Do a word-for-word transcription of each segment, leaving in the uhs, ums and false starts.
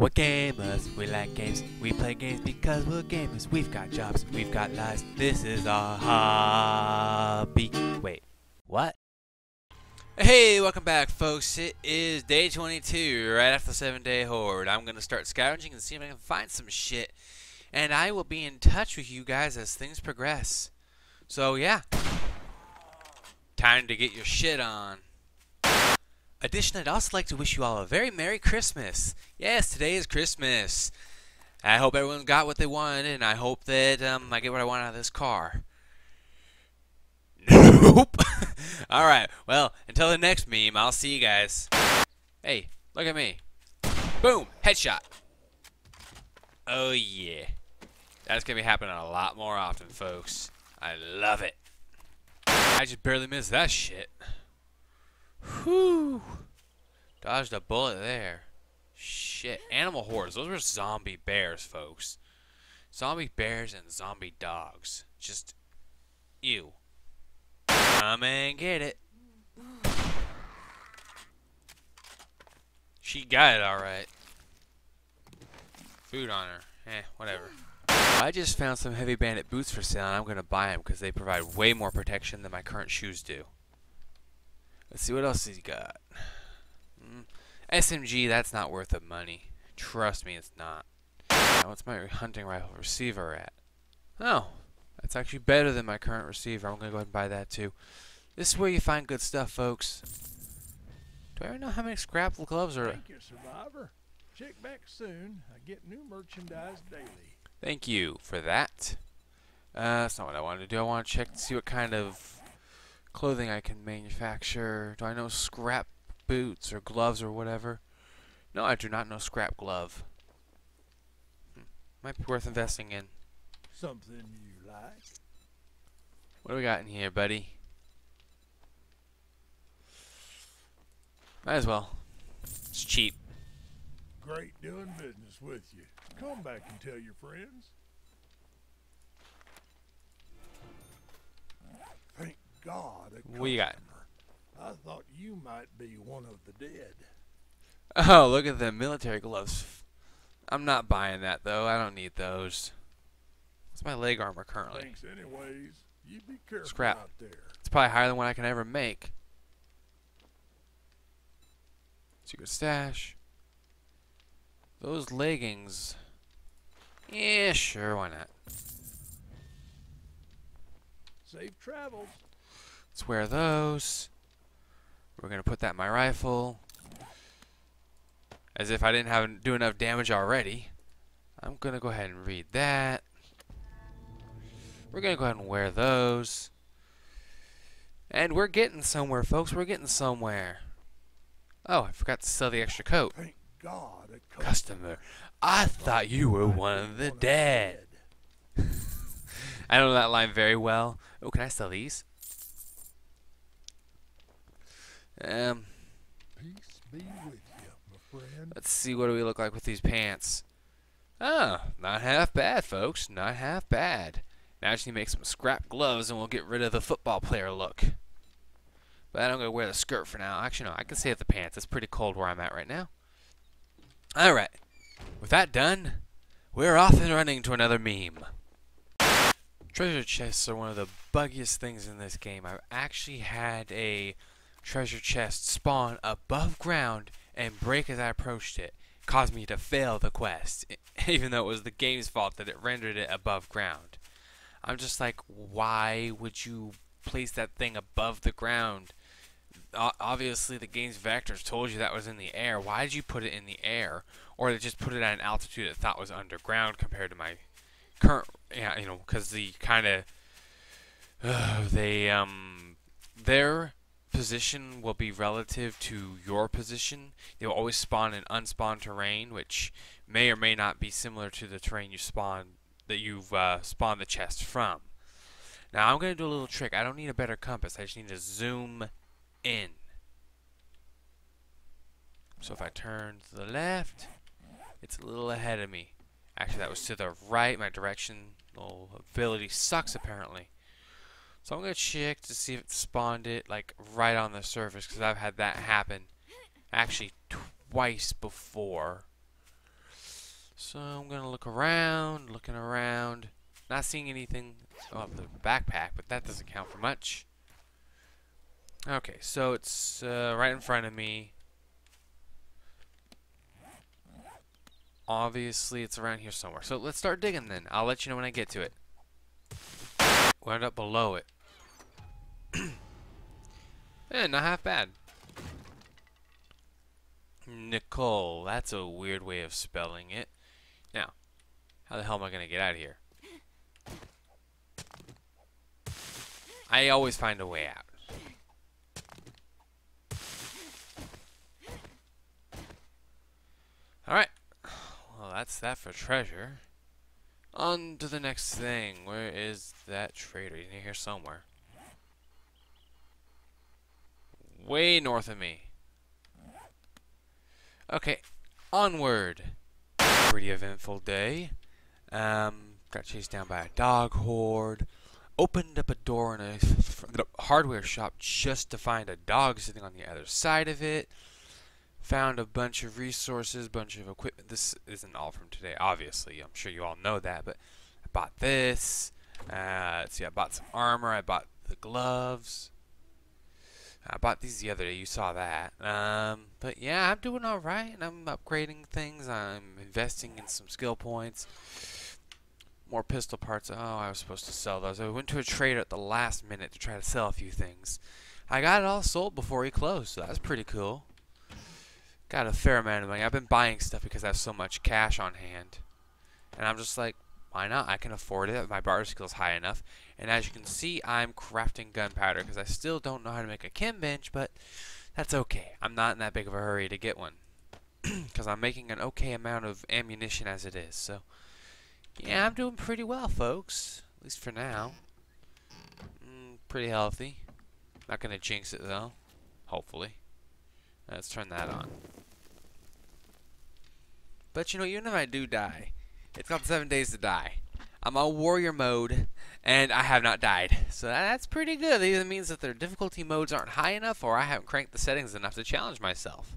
We're gamers, we like games, we play games because we're gamers. We've got jobs, we've got lives, this is our hobby. Wait, what? Hey, welcome back folks, it is day twenty-two, right after the seven day horde. I'm going to start scavenging and see if I can find some shit. And I will be in touch with you guys as things progress. So yeah, time to get your shit on. Addition, I'd also like to wish you all a very Merry Christmas. Yes, today is Christmas. I hope everyone got what they wanted, and I hope that um, I get what I want out of this car. Nope. Alright, well, until the next meme, I'll see you guys. Hey, look at me. Boom, headshot. Oh yeah. That's going to be happening a lot more often, folks. I love it. I just barely missed that shit. Whew. Dodged a bullet there. Shit. Animal hordes. Those were zombie bears, folks. Zombie bears and zombie dogs. Just. Ew. Come and get it. She got it alright. Food on her. Eh, whatever. I just found some heavy bandit boots for sale and I'm gonna buy them because they provide way more protection than my current shoes do. Let's see what else he's got. Mm. S M G, that's not worth the money. Trust me, it's not. Now, what's my hunting rifle receiver at? Oh, that's actually better than my current receiver. I'm going to go ahead and buy that too. This is where you find good stuff, folks. Do I ever know how many scrap gloves are... Thank you, survivor. Check back soon. I get new merchandise daily. Thank you for that. Uh, that's not what I wanted to do. I want to check to see what kind of... clothing I can manufacture. Do I know scrap boots or gloves or whatever? No, I do not know scrap glove. Hmm. Might be worth investing in. Something you like. What do we got in here, buddy? Might as well. It's cheap. Great doing business with you. Come back and tell your friends. Thank God, what do you got? I thought you might be one of the dead. Oh, look at the military gloves. I'm not buying that though. I don't need those. What's my leg armor currently? Thanks anyways. You be careful Scrap. out there. It's probably higher than what I can ever make. Secret stash. Those leggings. Yeah, sure, why not? Safe travels. Let's wear those. We're gonna put that in my rifle. As if I didn't have do enough damage already. I'm gonna go ahead and read that. We're gonna go ahead and wear those. And we're getting somewhere, folks. We're getting somewhere. Oh, I forgot to sell the extra coat. Thank God, a customer. customer. I thought you were one of the dead. I don't know that line very well. Oh, can I sell these? Um. Peace be with you, my friend. Let's see, what do we look like with these pants? Oh, not half bad, folks. Not half bad. Now I just need to make some scrap gloves and we'll get rid of the football player look. But I'm going to wear the skirt for now. Actually, no, I can save the pants. It's pretty cold where I'm at right now. Alright. With that done, we're off and running to another meme. Treasure chests are one of the buggiest things in this game. I've actually had a treasure chest spawn above ground and break as I approached it. It caused me to fail the quest, even though it was the game's fault that it rendered it above ground. I'm just like, why would you place that thing above the ground? O- obviously, the game's vectors told you that was in the air. Why did you put it in the air? Or they just put it at an altitude it thought was underground compared to my... current, yeah, you know, because the kind of uh, they um their position will be relative to your position. They'll always spawn in unspawned terrain, which may or may not be similar to the terrain you spawn that you've uh, spawned the chest from. Now I'm gonna do a little trick. I don't need a better compass. I just need to zoom in. So if I turn to the left, it's a little ahead of me. Actually, that was to the right. My directional ability sucks, apparently. So I'm going to check to see if it spawned it, like, right on the surface, because I've had that happen, actually, twice before. So I'm gonna look around, looking around, not seeing anything. Oh, the backpack, but that doesn't count for much. Okay, so it's uh, right in front of me. Obviously, it's around here somewhere. So let's start digging then. I'll let you know when I get to it. Wound up below it. Eh, not half bad. Nicole, that's a weird way of spelling it. Now, how the hell am I going to get out of here? I always find a way out. Alright. Well, that's that for treasure. On to the next thing. Where is that trader? He's in here somewhere. Way north of me. Okay, onward. Pretty eventful day. Um, got chased down by a dog horde. Opened up a door in a hardware shop just to find a dog sitting on the other side of it. Found a bunch of resources, bunch of equipment. This isn't all from today, obviously. I'm sure you all know that, but I bought this. Uh, let's see, I bought some armor. I bought the gloves. I bought these the other day. You saw that. Um, but yeah, I'm doing all right, and I'm upgrading things. I'm investing in some skill points. More pistol parts. Oh, I was supposed to sell those. I went to a trader at the last minute to try to sell a few things. I got it all sold before he closed, so that's pretty cool. Got a fair amount of money. I've been buying stuff because I have so much cash on hand. And I'm just like, why not? I can afford it. My barter skill is high enough. And as you can see, I'm crafting gunpowder because I still don't know how to make a chem bench, but that's okay. I'm not in that big of a hurry to get one because I'm making an okay amount of ammunition as it is, so... Yeah, I'm doing pretty well, folks. At least for now. Mm, pretty healthy. Not gonna jinx it, though. Hopefully. Let's turn that on. But you know, even if I do die, it's called Seven Days to Die. I'm on warrior mode, and I have not died. So that's pretty good. That either means that their difficulty modes aren't high enough, or I haven't cranked the settings enough to challenge myself.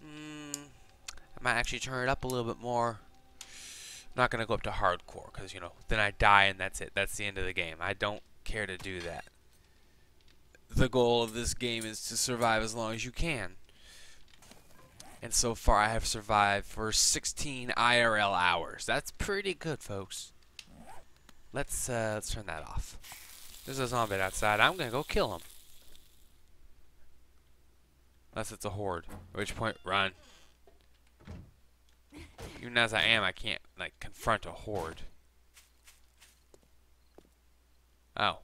Mm, I might actually turn it up a little bit more. Not gonna go up to hardcore because, you know, then I die and that's it. That's the end of the game. I don't care to do that. The goal of this game is to survive as long as you can. And so far I have survived for sixteen I R L hours. That's pretty good, folks. Let's uh, let's turn that off. There's a zombie outside. I'm gonna go kill him. Unless it's a horde, at which point run. Even as I am, I can't, like, confront a horde. Oh.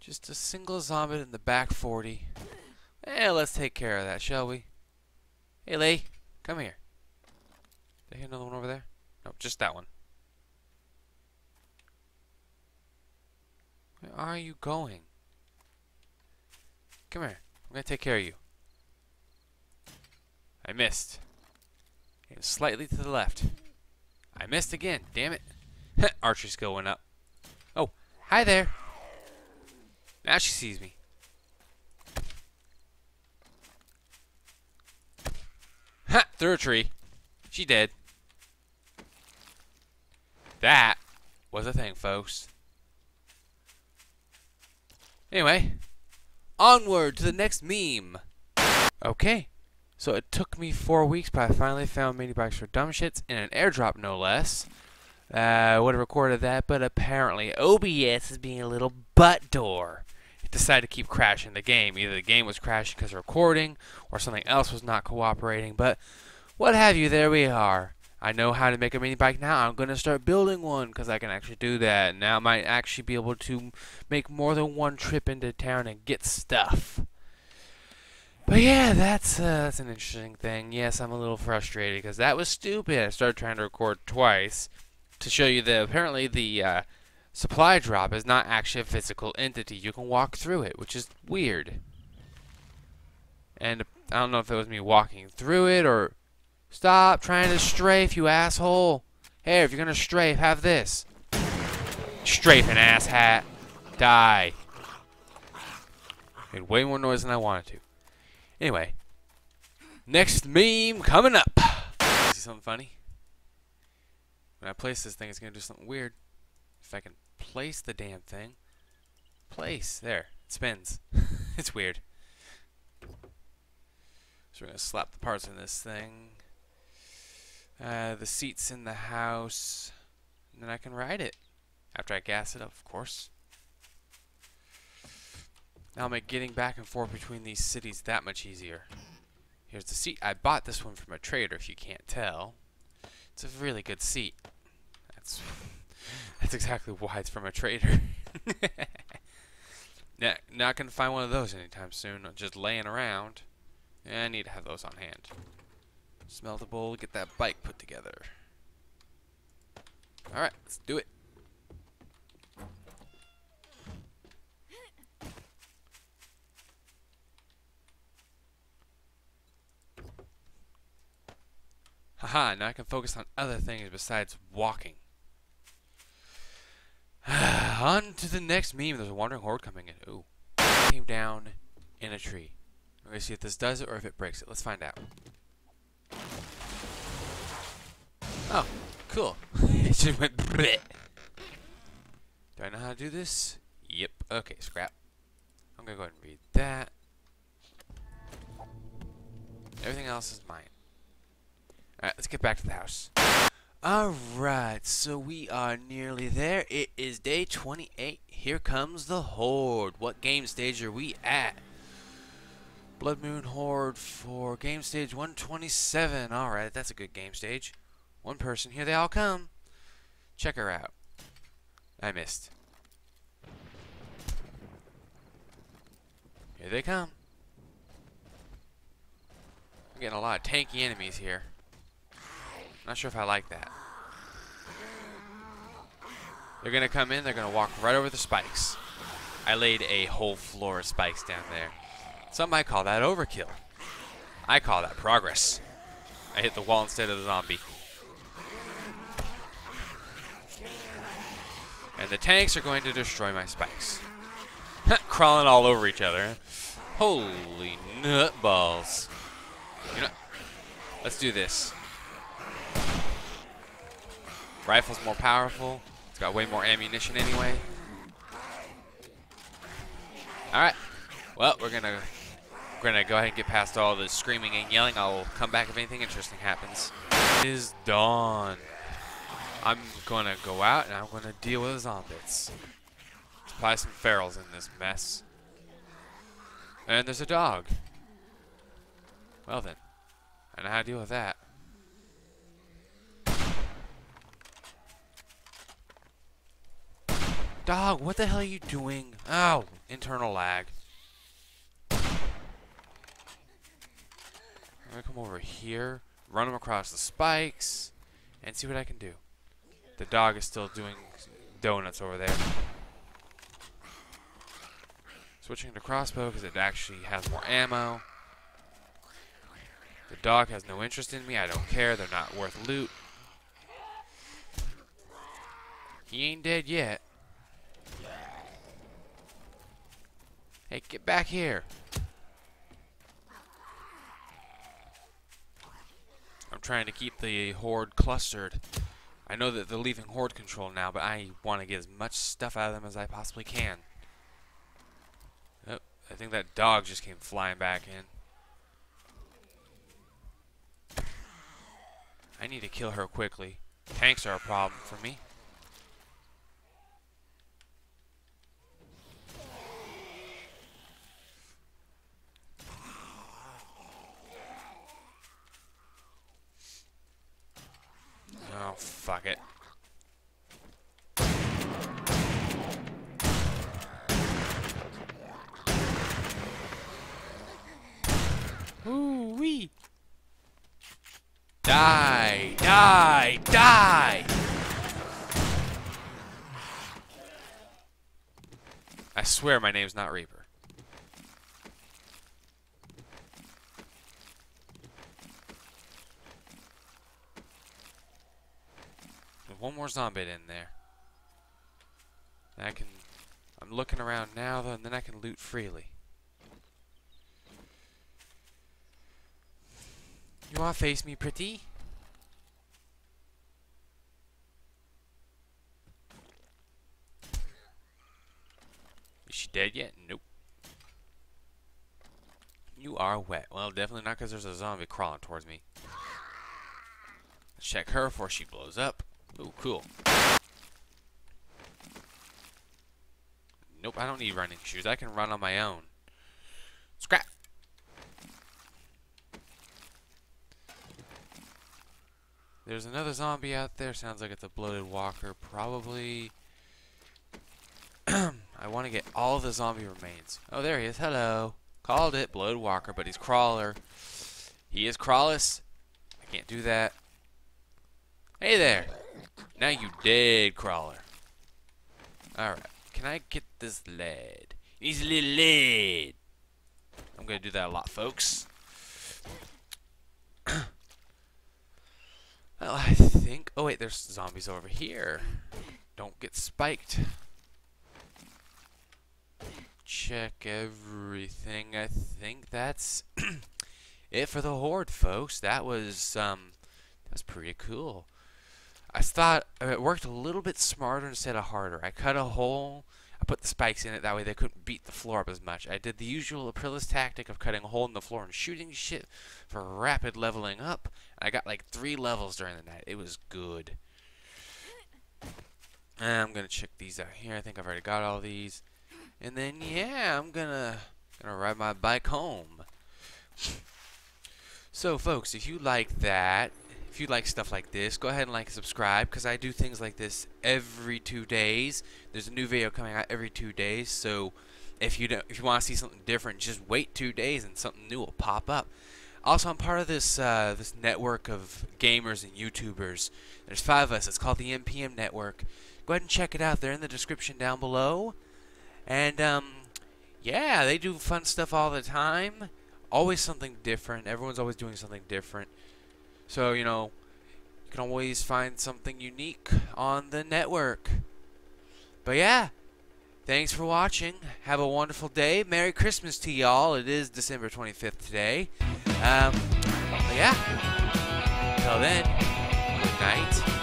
Just a single zombie in the back forty. Eh, let's take care of that, shall we? Hey, Lee. Come here. Did I hear another one over there? Nope, just that one. Where are you going? Come here. I'm going to take care of you. I missed. And slightly to the left. I missed again. Damn it. Archery skill went up. Oh, hi there. Now she sees me. Ha! Through a tree. She dead. That was a thing, folks. Anyway, onward to the next meme. Okay. So it took me four weeks, but I finally found MiniBikes for Dumb Shits in an airdrop, no less. Uh, I would have recorded that, but apparently O B S is being a little butt door. It decided to keep crashing the game. Either the game was crashing because of recording, or something else was not cooperating, but what have you, there we are. I know how to make a mini bike now. I'm going to start building one because I can actually do that. Now I might actually be able to make more than one trip into town and get stuff. But yeah, that's uh, that's an interesting thing. Yes, I'm a little frustrated because that was stupid. I started trying to record twice to show you that apparently the uh, supply drop is not actually a physical entity. You can walk through it, which is weird. And I don't know if it was me walking through it or... Stop trying to strafe, you asshole. Hey, if you're going to strafe, have this. Strafe an ass hat. Die. Made way more noise than I wanted to. Anyway, next meme coming up. do something funny? When I place this thing, it's going to do something weird. If I can place the damn thing. Place. There. It spins. It's weird. So we're going to slap the parts in this thing. Uh, the seat's in the house. And then I can ride it. After I gas it up, of course. I'll make getting back and forth between these cities that much easier. Here's the seat. I bought this one from a trader, if you can't tell. It's a really good seat. That's that's exactly why it's from a trader. Not, not going to find one of those anytime soon. Just laying around. Yeah, I need to have those on hand. Smeltable. Get that bike put together. Alright, let's do it. Haha, now I can focus on other things besides walking. On to the next meme. There's a wandering horde coming in. Ooh. Came down in a tree. We're going to see if this does it or if it breaks it. Let's find out. Oh, cool. It just went bleh. Do I know how to do this? Yep. Okay, scrap. I'm going to go ahead and read that. Everything else is mine. Alright, let's get back to the house. Alright, so we are nearly there. It is day twenty-eight. Here comes the Horde. What game stage are we at? Blood Moon Horde for game stage one twenty-seven. Alright, that's a good game stage. One person. Here they all come. Check her out. I missed. Here they come. I'm getting a lot of tanky enemies here. Not sure if I like that. They're gonna come in, they're gonna walk right over the spikes. I laid a whole floor of spikes down there. Some might call that overkill. I call that progress. I hit the wall instead of the zombie. And the tanks are going to destroy my spikes. Crawling all over each other. Holy nutballs. You know, let's do this. Rifle's more powerful. It's got way more ammunition anyway. Alright. Well, we're gonna we're gonna go ahead and get past all the screaming and yelling. I'll come back if anything interesting happens. It is dawn. I'm gonna go out and I'm gonna deal with the zombies. There's probably some ferals in this mess. And there's a dog. Well then. I know how to deal with that. Dog, what the hell are you doing? Oh, internal lag. I'm gonna come over here, run him across the spikes, and see what I can do. The dog is still doing donuts over there. Switching to crossbow because it actually has more ammo. The dog has no interest in me. I don't care. They're not worth loot. He ain't dead yet. Hey, get back here. I'm trying to keep the horde clustered. I know that they're leaving horde control now, but I want to get as much stuff out of them as I possibly can. Oh, I think that dog just came flying back in. I need to kill her quickly. Tanks are a problem for me. Oh, fuck it. Ooh-wee. Die, die, die! I swear my name's not Reaper. One more zombie in there. And I can. I'm looking around now, though, and then I can loot freely. You wanna face me, pretty? she dead yet? Nope. You are wet. Well, definitely not because there's a zombie crawling towards me. Let's check her before she blows up. Ooh, cool. Nope, I don't need running shoes. I can run on my own. Scrap. There's another zombie out there. Sounds like it's a bloated walker. Probably. I want to get all the zombie remains. Oh, there he is. Hello. Called it. Bloated walker, but he's crawler. He is crawless. I can't do that. Hey there. Now you dead, crawler. Alright. Can I get this lead? It needs a little lead. I'm going to do that a lot, folks. Well, I think... Oh, wait. There's zombies over here. Don't get spiked. Check everything. I think that's it for the horde, folks. That was, um... That was pretty cool. I thought it worked a little bit smarter instead of harder. I cut a hole. I put the spikes in it. That way they couldn't beat the floor up as much. I did the usual Aprilis tactic of cutting a hole in the floor and shooting shit for rapid leveling up. I got like three levels during the night. It was good. I'm going to check these out here. I think I've already got all these. And then, yeah, I'm going to gonna ride my bike home. So, folks, if you like that, if you like stuff like this, go ahead and like and subscribe, because I do things like this every two days. There's a new video coming out every two days, so if you don't, if you want to see something different, just wait two days and something new will pop up. Also, I'm part of this uh, this network of gamers and YouTubers. There's five of us. It's called the M P M network. Go ahead and check it out. They're in the description down below. And um, yeah, they do fun stuff all the time. Always something different. Everyone's always doing something different. So, you know, you can always find something unique on the network. But yeah, thanks for watching. Have a wonderful day. Merry Christmas to y'all. It is December twenty-fifth today. Um, but yeah, until then, good night.